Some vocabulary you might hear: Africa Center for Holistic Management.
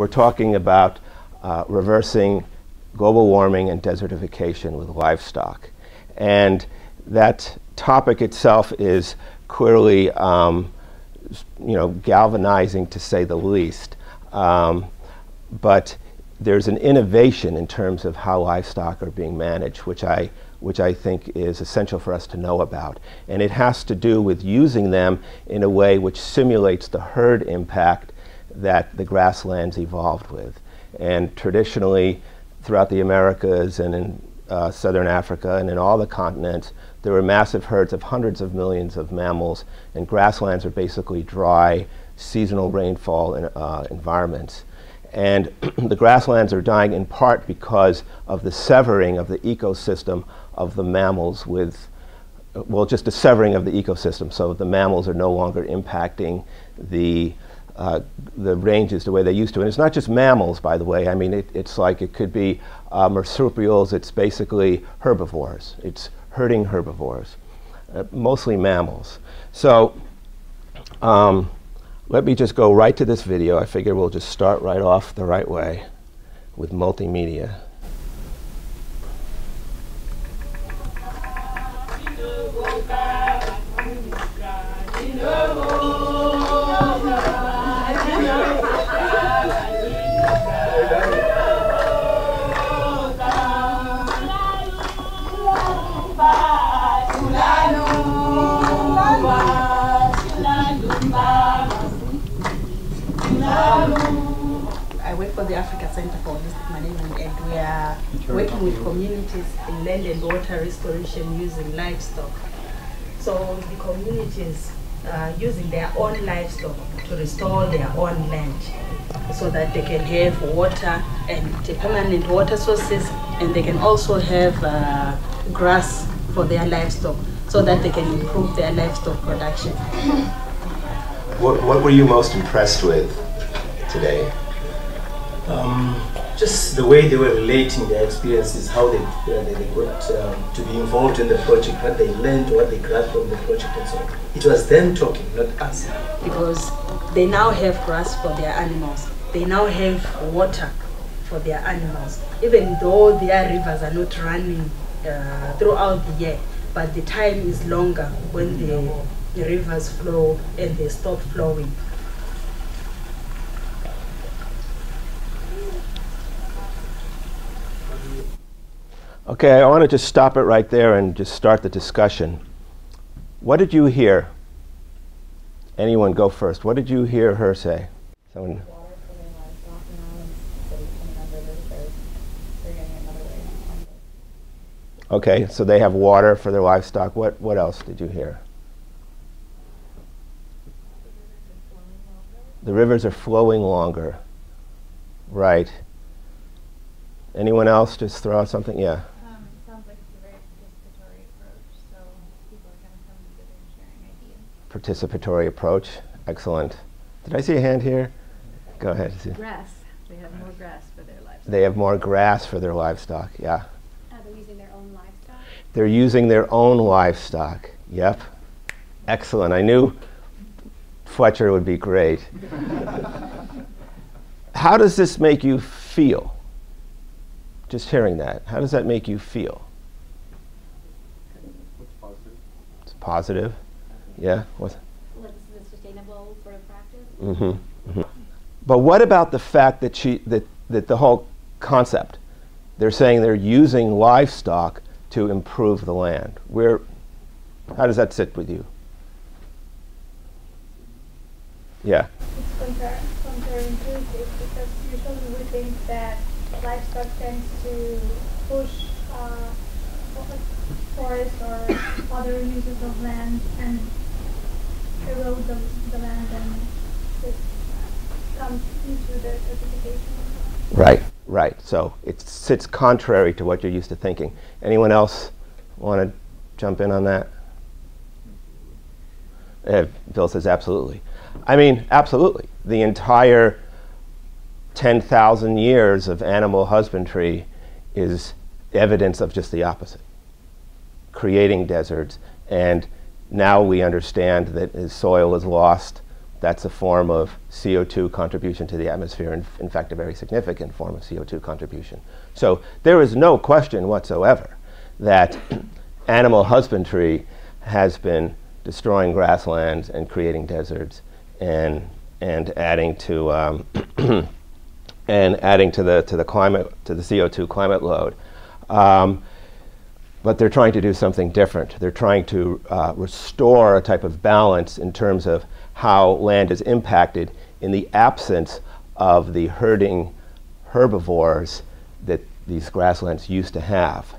We're talking about reversing global warming and desertification with livestock. And that topic itself is clearly galvanizing, to say the least. But there's an innovation in terms of how livestock are being managed, which I think is essential for us to know about. And it has to do with using them in a way which simulates the herd impact that the grasslands evolved with. And traditionally, throughout the Americas and in southern Africa and in all the continents, there were massive herds of hundreds of millions of mammals, and grasslands are basically dry, seasonal rainfall environments. And the grasslands are dying in part because of the severing of the ecosystem of the mammals with, well, just the severing of the ecosystem. So the mammals are no longer impacting the ranges the way they used to. And it's not just mammals, by the way. I mean, it's like it could be marsupials. It's basically herbivores. It's herding herbivores, mostly mammals. So let me just go right to this video. I figure we'll just start right off the right way with multimedia. I work for the Africa Center for Holistic Management, and we are working with communities in land and water restoration using livestock. So the communities are using their own livestock to restore their own land so that they can have water and permanent water sources, and they can also have grass for their livestock so that they can improve their livestock production. What were you most impressed with today? Just the way they were relating their experiences, how they got to be involved in the project, what they learned, what they grabbed from the project, and so on. It was them talking, not us. Because they now have grass for their animals. They now have water for their animals. Even though their rivers are not running throughout the year, but the time is longer when the rivers flow and they stop flowing. Okay, I want to just stop it right there and just start the discussion. What did you hear? Anyone go first. What did you hear her say? Someone? Okay, so they have water for their livestock. What else did you hear? The rivers are flowing longer. Right. Anyone else just throw out something? Yeah. It sounds like it's a very participatory approach, so people are kind of coming together and sharing ideas. Participatory approach, excellent. Did I see a hand here? Go ahead. Grass. They have more grass for their livestock. They have more grass for their livestock, yeah. They're using their own livestock? They're using their own livestock, yep. Excellent. I knew Fletcher would be great. How does this make you feel? Just hearing that, how does that make you feel? It's positive. It's positive. Yeah. What's this sustainable sort of practice? Mm-hmm. Mm-hmm. But what about the fact that the whole concept? They're saying they're using livestock to improve the land. How does that sit with you? Yeah. It's counterintuitive, because usually we think that livestock tends to push forests or other uses of land and erode the land, and it comes into the certification. Right, right. So it sits contrary to what you're used to thinking. Anyone else want to jump in on that? Bill says absolutely. I mean, absolutely. The entire 10,000 years of animal husbandry is evidence of just the opposite, creating deserts. And now we understand that as soil is lost, that's a form of CO2 contribution to the atmosphere, and in fact a very significant form of CO2 contribution. So there is no question whatsoever that animal husbandry has been destroying grasslands and creating deserts and adding to and adding to the climate, to the CO2 climate load. But they're trying to do something different. They're trying to restore a type of balance in terms of how land is impacted in the absence of the herding herbivores that these grasslands used to have.